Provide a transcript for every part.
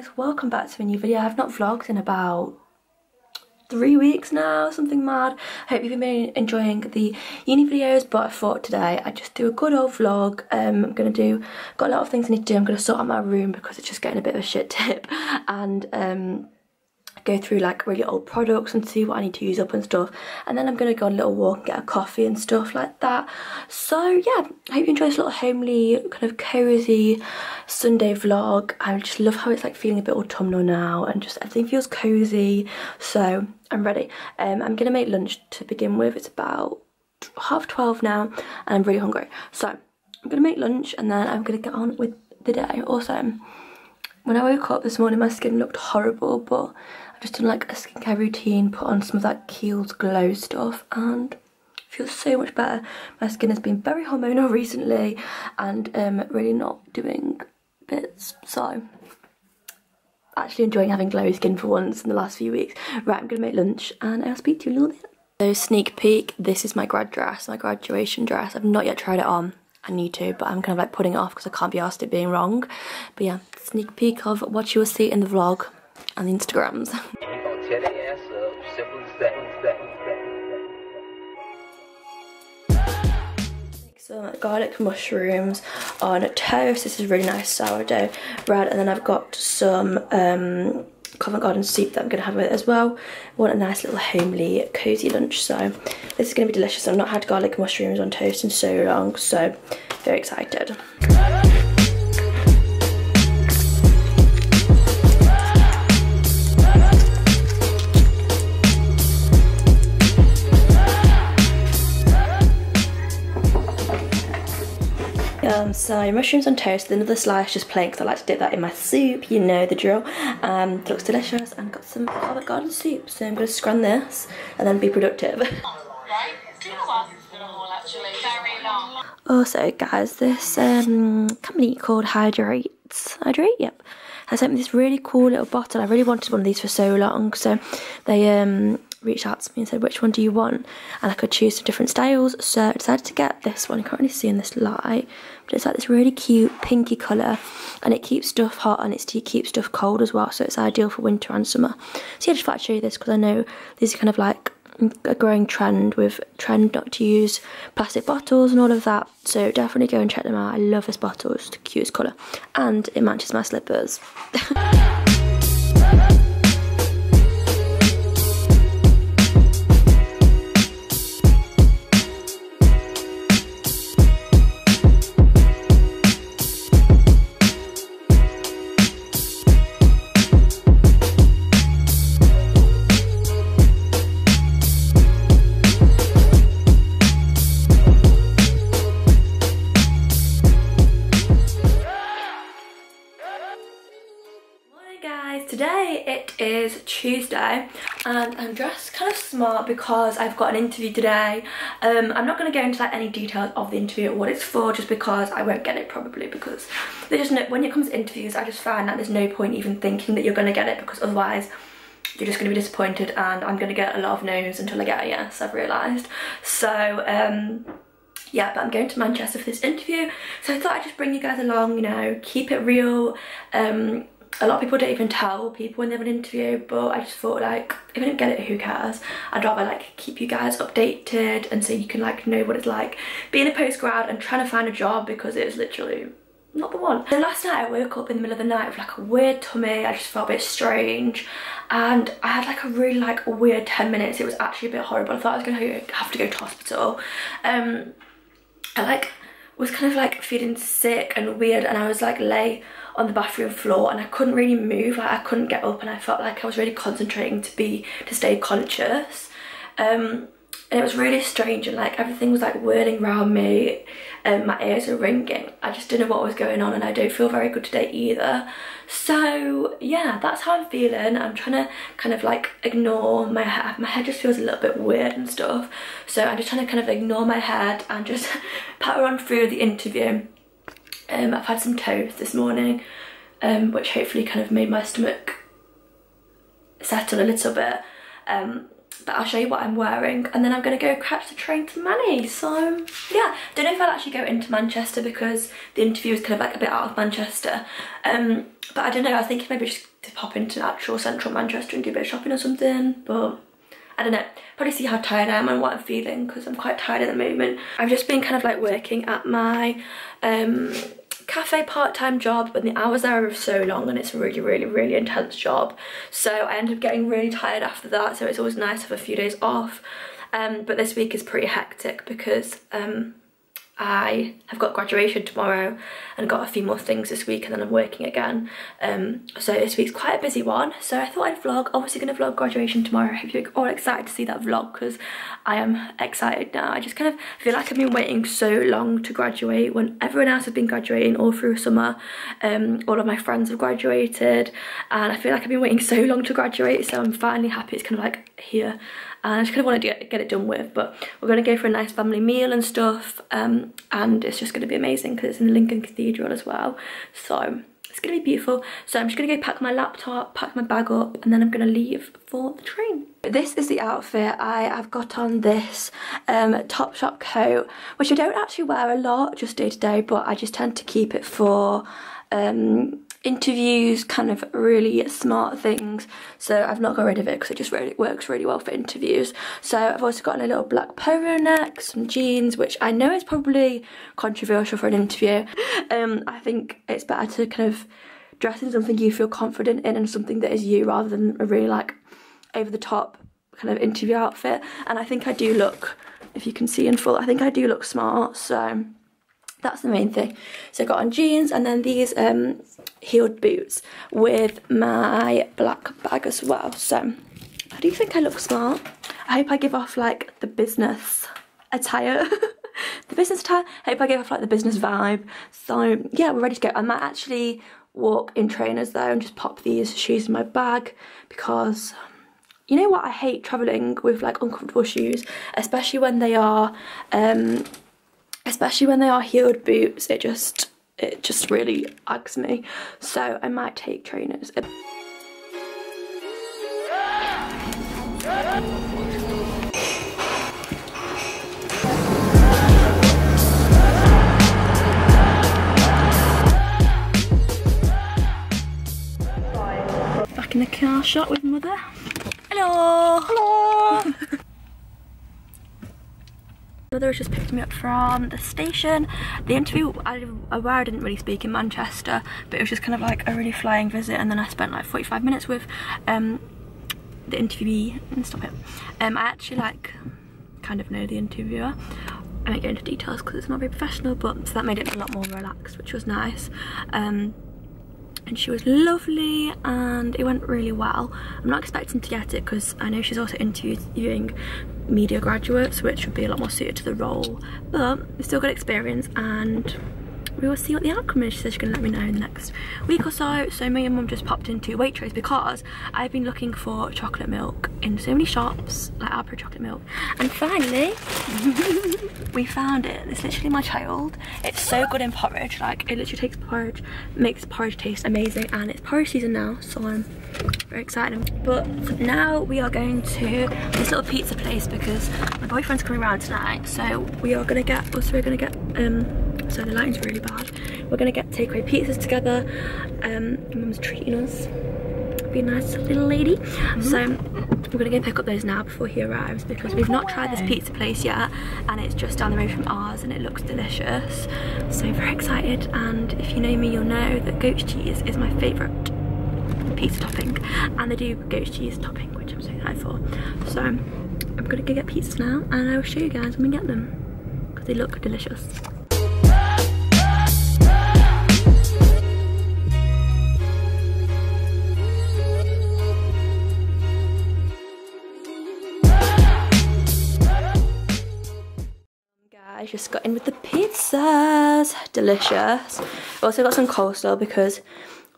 guys, welcome back to a new video. I've not vlogged in about 3 weeks now, something mad. I hope you've been enjoying the uni videos, but I thought today I'd just do a good old vlog. I'm gonna do, got a lot of things I need to do. I'm gonna sort out my room because it's just getting a bit of a shit tip, and go through like really old products and see what I need to use up and stuff, and then I'm gonna go on a little walk and get a coffee and stuff like that. So yeah, I hope you enjoy this little homely kind of cozy Sunday vlog. I just love how it's like feeling a bit autumnal now and just everything feels cozy, so I'm ready. I'm gonna make lunch to begin with. It's about 12:30 now and I'm really hungry, so I'm gonna make lunch and then I'm gonna get on with the day. Also, when I woke up this morning my skin looked horrible, but I've just done like a skincare routine, put on some of that Kiehl's Glow stuff and feel so much better. My skin has been very hormonal recently and really not doing bits, so actually enjoying having glowy skin for once in the last few weeks. Right, I'm gonna make lunch and I'll speak to you in a little bit. So sneak peek, this is my grad dress, my graduation dress. I've not yet tried it on. I need to, but I'm kind of like putting it off because I can't be asked it being wrong. But yeah, sneak peek of what you will see in the vlog and the Instagrams. Make some garlic mushrooms on toast. This is really nice sourdough bread, and then I've got some Covent Garden soup that I'm going to have with it as well. I want a nice little homely cozy lunch, so this is going to be delicious. I've not had garlic mushrooms on toast in so long, so very excited. So mushrooms on toast, another slice just plain because I like to dip that in my soup, you know the drill. It looks delicious and got some Covent Garden soup, so I'm going to scran this and then be productive. Also guys, this company called Hydrate, yep, has sent me this really cool little bottle. I really wanted one of these for so long, so they reached out to me and said, which one do you want? And I could choose some different styles, so I decided to get this one. I can't really see in this light, but it's like this really cute pinky colour, and it keeps stuff hot and it keeps stuff cold as well, so it's ideal for winter and summer. So yeah, I just thought I'd show you this because I know these are kind of like a growing trend not to use plastic bottles and all of that, so definitely go and check them out. I love this bottle, it's the cutest colour and it matches my slippers. Is Tuesday and I'm dressed kind of smart because I've got an interview today. I'm not going to go into like any details of the interview or what it's for, just because I won't get it probably, because they just know, when it comes to interviews I just find that there's no point even thinking that you're going to get it, because otherwise you're just going to be disappointed, and I'm going to get a lot of no's until I get a yes, I've realised. So yeah, but I'm going to Manchester for this interview, so I thought I'd just bring you guys along, you know, keep it real. A lot of people don't even tell people when they have an interview, but I just thought, like, if I don't get it, who cares? I'd rather like keep you guys updated and so you can like know what it's like being a postgrad and trying to find a job, because it's literally not the one. So last night I woke up in the middle of the night with like a weird tummy. I just felt a bit strange and I had like a really like weird 10 minutes. It was actually a bit horrible. I thought I was gonna have to go to hospital. I like was kind of like feeling sick and weird, and I was like lay on the bathroom floor and I couldn't really move, like I couldn't get up, and I felt like I was really concentrating to stay conscious, and it was really strange, and like everything was like whirling around me and my ears were ringing. I just didn't know what was going on, and I don't feel very good today either. So yeah, that's how I'm feeling. I'm trying to kind of like ignore my head. My head just feels a little bit weird and stuff, so I'm just trying to kind of ignore my head and just power on through the interview. I've had some toast this morning, which hopefully kind of made my stomach settle a little bit. that I'll show you what I'm wearing, and then I'm going to go catch the train to Manny. So yeah, don't know if I'll actually go into Manchester because the interview is kind of like a bit out of Manchester, but I don't know, I think maybe just to pop into actual central Manchester and do a bit of shopping or something, but I don't know, probably see how tired I am and what I'm feeling because I'm quite tired at the moment. I've just been kind of like working at my cafe part-time job, but the hours there are so long and it's a really intense job, so I end up getting really tired after that, so it's always nice to have a few days off, but this week is pretty hectic because I have got graduation tomorrow and got a few more things this week, and then I'm working again, so this week's quite a busy one. So I thought I'd vlog, obviously going to vlog graduation tomorrow. I hope you're all excited to see that vlog because I am excited now. I just kind of feel like I've been waiting so long to graduate when everyone else has been graduating all through summer. All of my friends have graduated and I feel like I've been waiting so long to graduate, so I'm finally happy it's kind of like here. And I just kind of want to get it done with, but we're going to go for a nice family meal and stuff, and it's just going to be amazing because it's in Lincoln Cathedral as well, so it's going to be beautiful. So I'm just going to go pack my laptop, pack my bag up, and then I'm going to leave for the train. This is the outfit. I have got on this Topshop coat, which I don't actually wear a lot, just day to day, but I just tend to keep it for interviews, kind of really smart things, so I've not got rid of it because it just really works really well for interviews. So I've also got a little black polo neck, some jeans, which I know is probably controversial for an interview. I think it's better to kind of dress in something you feel confident in and something that is you, rather than a really like over the top kind of interview outfit. And I think I do look, if you can see in full, I think I do look smart, so that's the main thing. So I got on jeans and then these heeled boots with my black bag as well. So I do think I look smart. I hope I give off like the business attire. The business attire? I hope I give off like the business vibe. So yeah, we're ready to go. I might actually walk in trainers though and just pop these shoes in my bag because you know what? I hate travelling with like uncomfortable shoes, especially when they are... especially when they are heeled boots, it just really bugs me. So I might take trainers. Back in the car shot with mother. Hello! Hello! Mother has just picked me up from the station. The interview, I didn't really speak in Manchester, but it was just kind of like a really flying visit, and then I spent like 45 minutes with the interviewee. And stop it. I actually like kind of know the interviewer. I won't go into details because it's not very professional, but so that made it a lot more relaxed, which was nice. And she was lovely and it went really well. I'm not expecting to get it because I know she's also interviewing media graduates, which would be a lot more suited to the role, but we've still got experience and we will see what the outcome is. She says she's gonna let me know in the next week or so. So me and mum just popped into Waitrose because I've been looking for chocolate milk in so many shops, like Alpro chocolate milk, and finally we found it. It's literally my child. It's so good in porridge, like it literally takes porridge, makes porridge taste amazing, and it's porridge season now, so I'm very excited. But now we are going to this little pizza place because my boyfriend's coming around tonight, so we are gonna get, also we're gonna get so the lighting's really bad. We're gonna get takeaway pizzas together. Mum's treating us. Be a nice little lady. Mm-hmm. So we're gonna go pick up those now before he arrives because we've not tried this pizza place yet, and it's just down the road from ours and it looks delicious. So very excited, and if you know me, you'll know that goat's cheese is my favourite pizza topping, and they do goat's cheese topping, which I'm so excited for. So I'm gonna go get pizzas now and I'll show you guys when we get them because they look delicious. I just got in with the pizzas, delicious. I also got some coleslaw because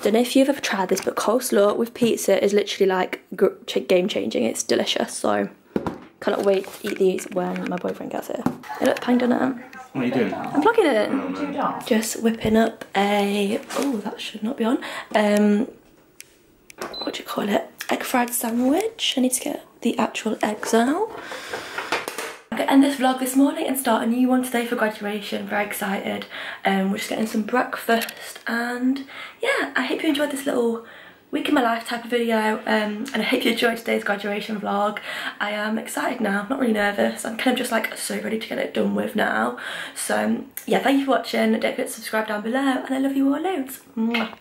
I don't know if you've ever tried this, but coleslaw with pizza is literally like game changing. It's delicious, so cannot wait to eat these when my boyfriend gets here. Hey, look, pang done it. What are you doing? I'm plugging it. Oh, just whipping up a, oh that should not be on. What do you call it? egg fried sandwich. I need to get the actual eggs out. I'm going to end this vlog this morning and start a new one today for graduation. Very excited. We're just getting some breakfast, and yeah, I hope you enjoyed this little week in my life type of video, and I hope you enjoyed today's graduation vlog. I am excited now, I'm not really nervous, I'm kind of just like so ready to get it done with now. So yeah, thank you for watching, don't forget to subscribe down below, and I love you all loads. Mwah.